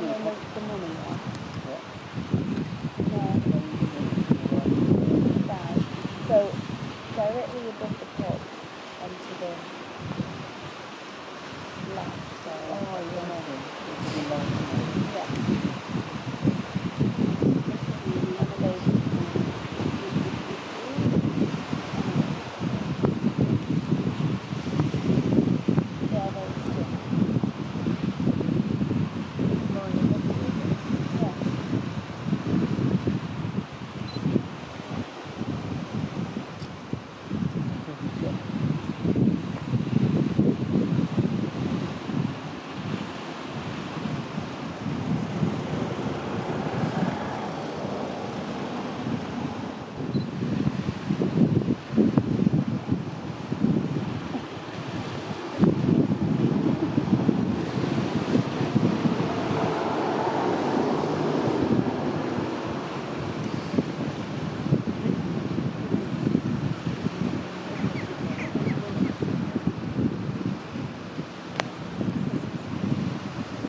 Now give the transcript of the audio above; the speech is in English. So directly above the top onto the left. So, oh, yeah.